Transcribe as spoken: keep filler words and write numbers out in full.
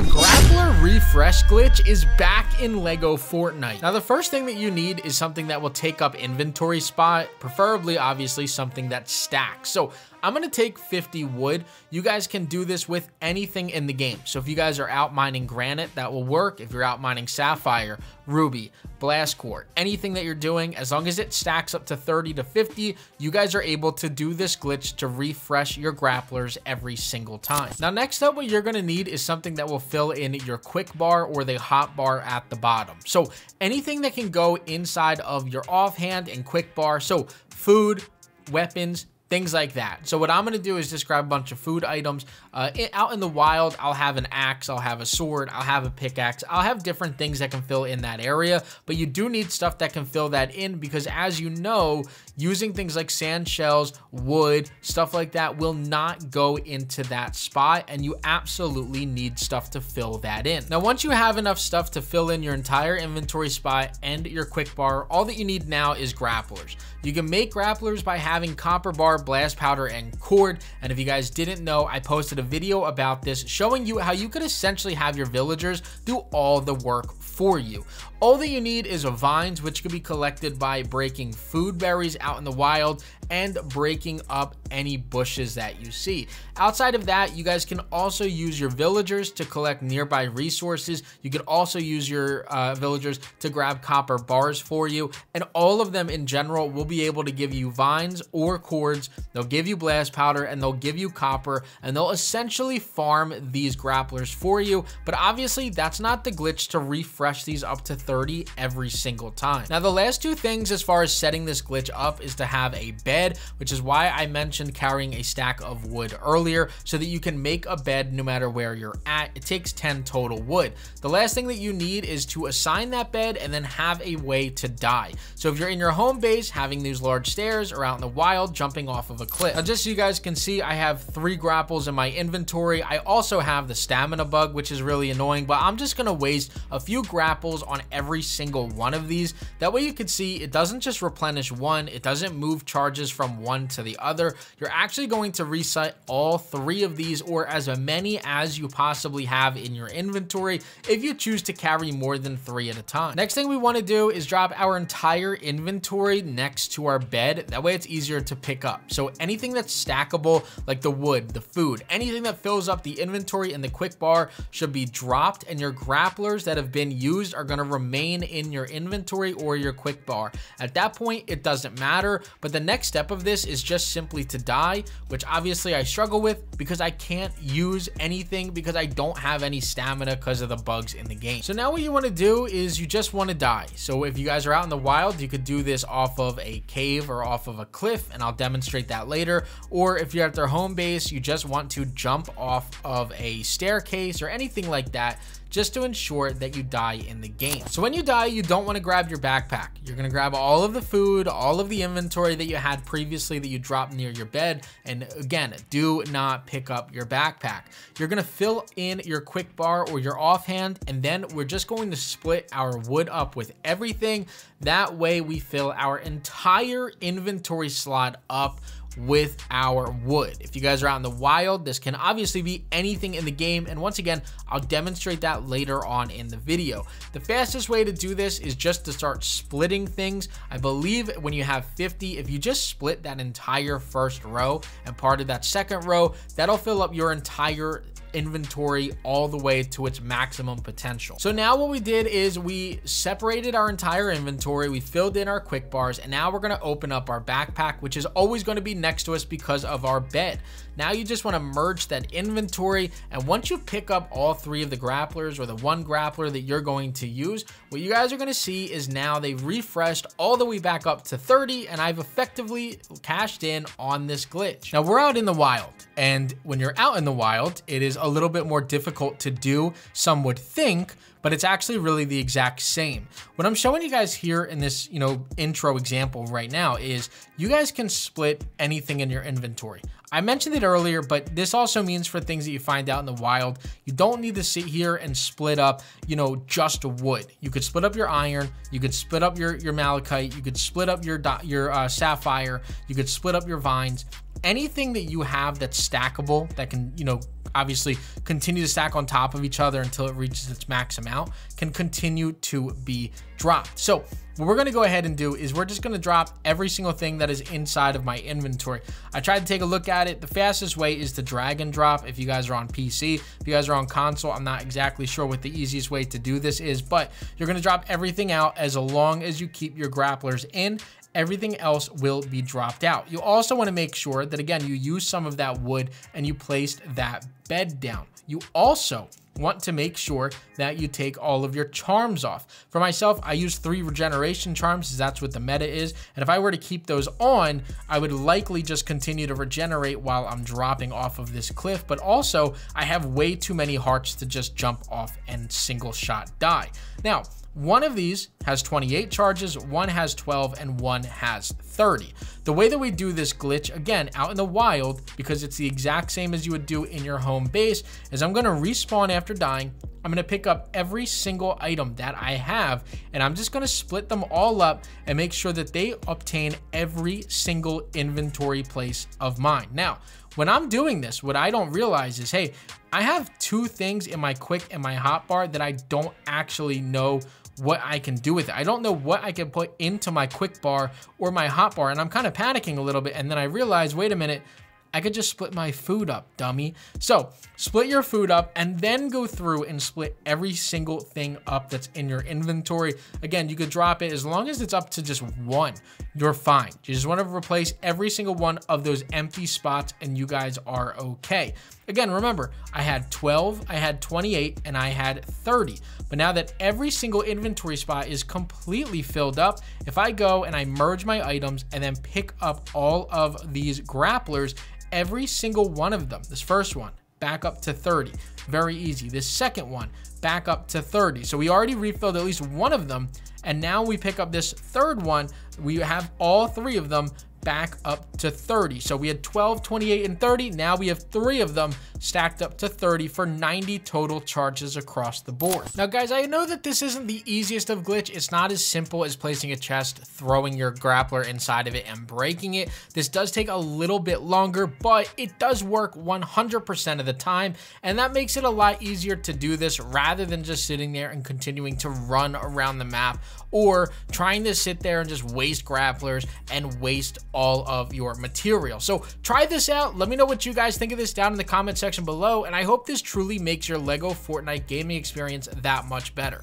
The grappler refresh glitch is back in LEGO Fortnite. Now, the first thing that you need is something that will take up inventory spot, preferably obviously something that stacks. So I'm gonna take fifty wood. You guys can do this with anything in the game. So if you guys are out mining granite, that will work. If you're out mining sapphire, ruby, blast quartz, anything that you're doing, as long as it stacks up to thirty to fifty, you guys are able to do this glitch to refresh your grapplers every single time. Now, next up, what you're gonna need is something that will fill in your quick bar or the hot bar at the bottom. So anything that can go inside of your offhand and quick bar. So food, weapons, things like that. So what I'm gonna do is just grab a bunch of food items. Uh, it, out in the wild, I'll have an axe, I'll have a sword, I'll have a pickaxe, I'll have different things that can fill in that area, but you do need stuff that can fill that in because, as you know, using things like sand shells, wood, stuff like that will not go into that spot, and you absolutely need stuff to fill that in. Now, once you have enough stuff to fill in your entire inventory spot and your quick bar, all that you need now is grapplers. You can make grapplers by having copper bar, blast powder, and cord. And if you guys didn't know, I posted a video about this showing you how you could essentially have your villagers do all the work for you. All that you need is vines, which can be collected by breaking food berries out in the wild and breaking up any bushes that you see. Outside of that, you guys can also use your villagers to collect nearby resources. You can also use your uh, villagers to grab copper bars for you, and all of them in general will be able to give you vines or cords. They'll give you blast powder and they'll give you copper, and they'll essentially farm these grapplers for you. But obviously, that's not the glitch to refresh these up to thirty every single time. Now, the last two things as far as setting this glitch up is to have a bed, which is why I mentioned carrying a stack of wood earlier, so that you can make a bed no matter where you're at. It takes ten total wood. The last thing that you need is to assign that bed and then have a way to die. So if you're in your home base, having these large stairs, or out in the wild, jumping off of a cliff. Now, just so you guys can see, I have three grapples in my inventory. I also have the stamina bug, which is really annoying, but I'm just gonna waste a few grapples on every every single one of these. That way you can see it doesn't just replenish one, it doesn't move charges from one to the other. You're actually going to reset all three of these, or as many as you possibly have in your inventory if you choose to carry more than three at a time. Next thing we want to do is drop our entire inventory next to our bed. That way it's easier to pick up. So anything that's stackable, like the wood, the food, anything that fills up the inventory and the quick bar should be dropped, and your grapplers that have been used are going to remain Remain in your inventory or your quick bar. At that point, it doesn't matter, but the next step of this is just simply to die, which obviously I struggle with because I can't use anything because I don't have any stamina because of the bugs in the game. So now what you want to do is you just want to die. So if you guys are out in the wild, you could do this off of a cave or off of a cliff, and I'll demonstrate that later. Or if you're at their home base, you just want to jump off of a staircase or anything like that, just to ensure that you die in the game. So when you die, you don't want to grab your backpack. You're going to grab all of the food, all of the inventory that you had previously that you dropped near your bed. And again, do not pick up your backpack. You're going to fill in your quick bar or your offhand, and then we're just going to split our wood up with everything. That way we fill our entire inventory slot up with our wood. If you guys are out in the wild, this can obviously be anything in the game, and once again, I'll demonstrate that later on in the video. The fastest way to do this is just to start splitting things. I believe when you have fifty, if you just split that entire first row and part of that second row, that'll fill up your entire inventory all the way to its maximum potential. So now what we did is we separated our entire inventory, we filled in our quick bars, and now we're going to open up our backpack, which is always going to be next to us because of our bed. Now you just want to merge that inventory, and once you pick up all three of the grapplers or the one grappler that you're going to use, what you guys are going to see is now they refreshed all the way back up to thirty, and I've effectively cashed in on this glitch. Now we're out in the wild, and when you're out in the wild, it is a little bit more difficult to do, some would think, but it's actually really the exact same. What I'm showing you guys here in this, you know, intro example right now is you guys can split anything in your inventory. I mentioned it earlier, but this also means for things that you find out in the wild, you don't need to sit here and split up, you know, just wood. You could split up your iron, you could split up your, your malachite, you could split up your, your uh, sapphire, you could split up your vines. Anything that you have that's stackable that can, you know, obviously continue to stack on top of each other until it reaches its max amount, can continue to be dropped. So what we're gonna go ahead and do is we're just gonna drop every single thing that is inside of my inventory. I tried to take a look at it. The fastest way is to drag and drop if you guys are on P C. If you guys are on console, I'm not exactly sure what the easiest way to do this is, but you're gonna drop everything out as long as you keep your grapplers in. Everything else will be dropped out. You also wanna make sure that, again, you use some of that wood and you placed that bed down. You also want to make sure that you take all of your charms off. For myself, I use three regeneration charms, that's what the meta is. And if I were to keep those on, I would likely just continue to regenerate while I'm dropping off of this cliff. But also, I have way too many hearts to just jump off and single shot die. Now, one of these has twenty-eight charges, one has twelve, and one has thirty. The way that we do this glitch, again, out in the wild, because it's the exact same as you would do in your home base, is I'm gonna respawn after dying. I'm gonna pick up every single item that I have, and I'm just gonna split them all up and make sure that they obtain every single inventory place of mine. Now, when I'm doing this, what I don't realize is, hey, I have two things in my quick and my hotbar that I don't actually know what I can do with it. I don't know what I can put into my quick bar or my hotbar, and I'm kind of panicking a little bit. And then I realize, wait a minute, I could just split my food up, dummy. So split your food up and then go through and split every single thing up that's in your inventory. Again, you could drop it as long as it's up to just one, you're fine. You just want to replace every single one of those empty spots and you guys are okay. Again, remember, I had twelve, I had twenty-eight, and I had thirty. But now that every single inventory spot is completely filled up, if I go and I merge my items and then pick up all of these grapplers, every single one of them, this first one, back up to thirty, very easy. This second one, back up to thirty. So we already refilled at least one of them, and now we pick up this third one, we have all three of them back up to thirty. So we had twelve, twenty-eight, and thirty. Now we have three of them stacked up to thirty for ninety total charges across the board. Now guys, I know that this isn't the easiest of glitch. It's not as simple as placing a chest, throwing your grappler inside of it and breaking it. This does take a little bit longer, but it does work one hundred percent of the time. And that makes it a lot easier to do this rather than just sitting there and continuing to run around the map or trying to sit there and just waste grapplers and waste all of your material. So try this out. Let me know what you guys think of this down in the comment section below, and I hope this truly makes your LEGO Fortnite gaming experience that much better.